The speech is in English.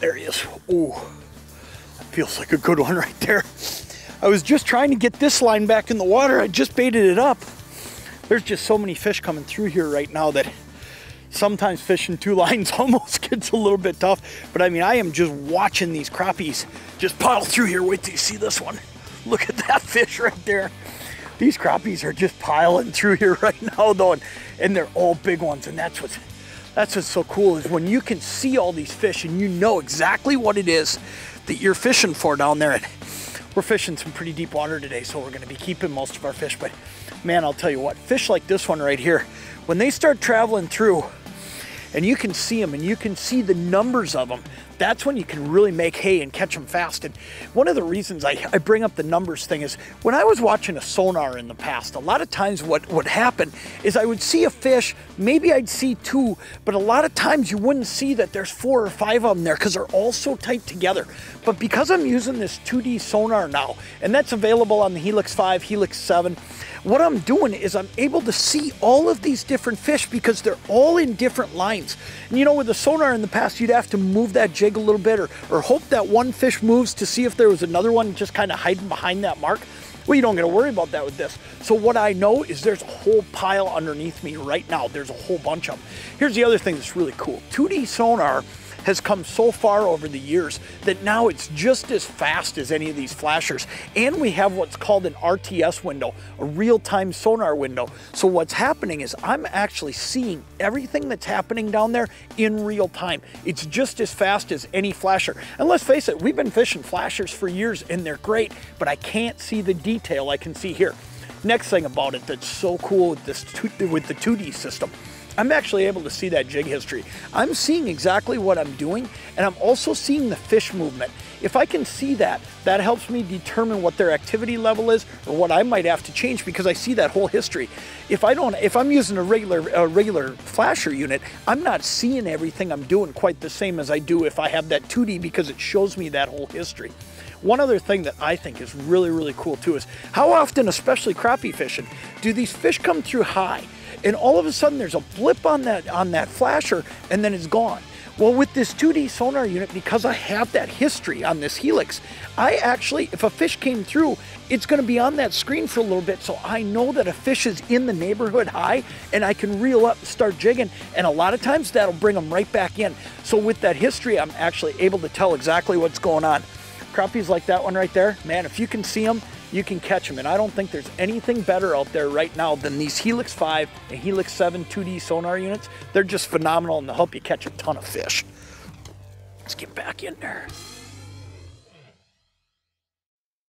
There he is. Oh, that feels like a good one right there. I was just trying to get this line back in the water. I just baited it up. There's just so many fish coming through here right now that sometimes fishing two lines almost gets a little bit tough. But I mean, I am just watching these crappies just paddle through here. Wait till you see this one. Look at that fish right there. These crappies are just piling through here right now though, and they're all big ones. And that's what's so cool is when you can see all these fish and you know exactly what it is that you're fishing for down there. And we're fishing some pretty deep water today, so we're gonna be keeping most of our fish. But man, I'll tell you what, fish like this one right here, when they start traveling through and you can see them and you can see the numbers of them, that's when you can really make hay and catch them fast. And one of the reasons I bring up the numbers thing is when I was watching a sonar in the past, a lot of times what would happen is I would see a fish, maybe I'd see two, but a lot of times you wouldn't see that there's 4 or 5 of them there because they're all so tight together. But because I'm using this 2D sonar now, and that's available on the Helix 5, Helix 7, what I'm doing is I'm able to see all of these different fish because they're all in different lines. And you know, with the sonar in the past, you'd have to move that jig a little bit or hope that one fish moves to see if there was another one just kind of hiding behind that mark. Well, you don't got to worry about that with this. So what I know is there's a whole pile underneath me right now. There's a whole bunch of them. Here's the other thing that's really cool. 2D sonar has come so far over the years that now it's just as fast as any of these flashers. And we have what's called an RTS window, a real-time sonar window. So what's happening is I'm actually seeing everything that's happening down there in real time. It's just as fast as any flasher. And let's face it, we've been fishing flashers for years and they're great, but I can't see the detail I can see here. Next thing about it that's so cool with this with the 2D system, I'm actually able to see that jig history. I'm seeing exactly what I'm doing, and I'm also seeing the fish movement. If I can see that, that helps me determine what their activity level is or what I might have to change because I see that whole history. If I'm using a regular flasher unit, I'm not seeing everything I'm doing quite the same as I do if I have that 2D because it shows me that whole history. One other thing that I think is really, really cool too is how often, especially crappie fishing, do these fish come through high? And all of a sudden there's a blip on that flasher and then it's gone. Well, with this 2D sonar unit, because I have that history on this Helix, I actually, if a fish came through, it's gonna be on that screen for a little bit, so I know that a fish is in the neighborhood high and I can reel up and start jigging, and a lot of times that'll bring them right back in. So with that history, I'm actually able to tell exactly what's going on. Crappies like that one right there, man, if you can see them, you can catch them. And I don't think there's anything better out there right now than these Helix 5 and Helix 7 2D sonar units. They're just phenomenal and they'll help you catch a ton of fish. Let's get back in there.